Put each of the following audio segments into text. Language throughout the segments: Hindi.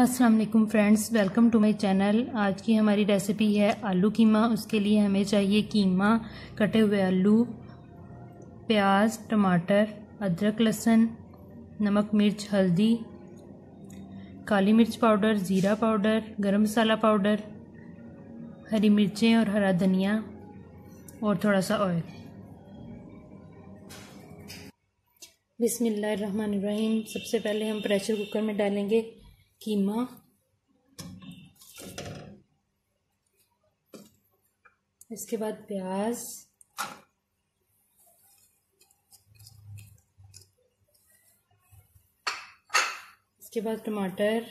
अस्सलाम वालेकुम friends, welcome to my channel. आज की हमारी रेसिपी है आलू कीमा। उसके लिए हमें चाहिए कीमा, कटे हुए आलू, प्याज, टमाटर, अदरक, लहसुन, नमक, मिर्च, हल्दी, काली मिर्च पाउडर, ज़ीरा पाउडर, गरम मसाला पाउडर, हरी मिर्चें और हरा धनिया और थोड़ा सा ऑयल। बिस्मिल्लाहिर्रहमानिर्रहीम। सबसे पहले हम प्रेशर कुकर में डालेंगे कीमा इसके बाद प्याज, इसके बाद टमाटर,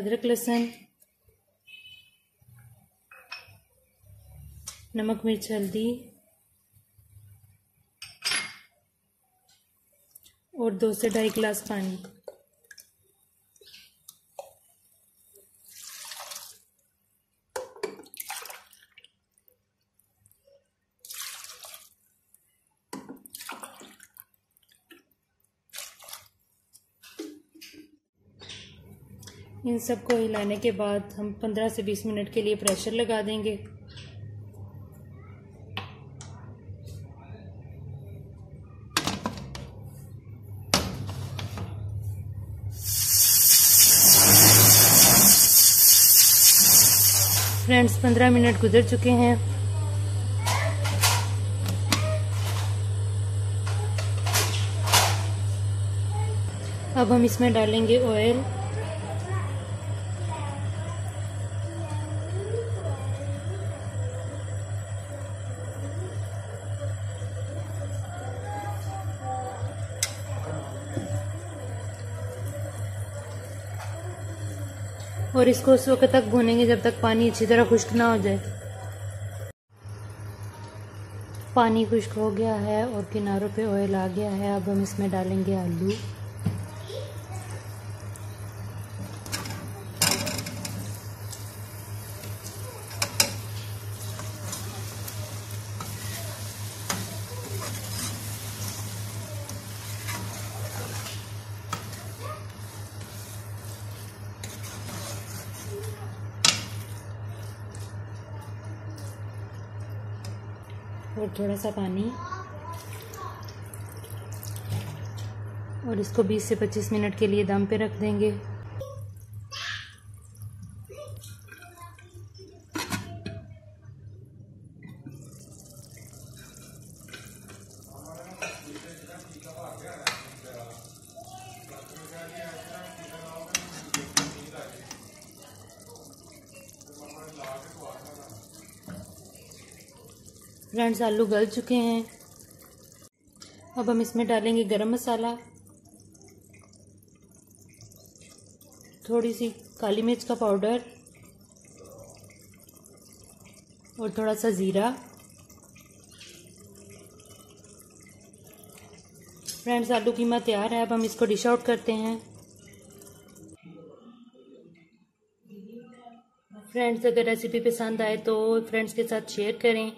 अदरक लहसुन, नमक मिर्च हल्दी और 2 से 2.5 गिलास पानी। इन सबको हिलाने के बाद हम 15 से 20 मिनट के लिए प्रेशर लगा देंगे। फ्रेंड्स, 15 मिनट गुजर चुके हैं। अब हम इसमें डालेंगे ऑयल। और इसको उस वक्त तक भूनेंगे जब तक पानी अच्छी तरह खुश्क ना हो जाए। पानी खुश्क हो गया है और किनारों पे ऑयल आ गया है। अब हम इसमें डालेंगे आलू। और थोड़ा सा पानी और इसको 20 से 25 मिनट के लिए दम पे रख देंगे। फ्रेंड्स, आलू गल चुके हैं। अब हम इसमें डालेंगे गरम मसाला, थोड़ी सी काली मिर्च का पाउडर और थोड़ा सा ज़ीरा। फ्रेंड्स, आलू कीमा तैयार है। अब हम इसको डिश आउट करते हैं। फ्रेंड्स, अगर रेसिपी पसंद आए तो फ्रेंड्स के साथ शेयर करें,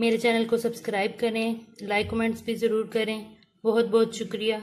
मेरे चैनल को सब्सक्राइब करें, लाइक कमेंट्स भी ज़रूर करें। बहुत बहुत शुक्रिया।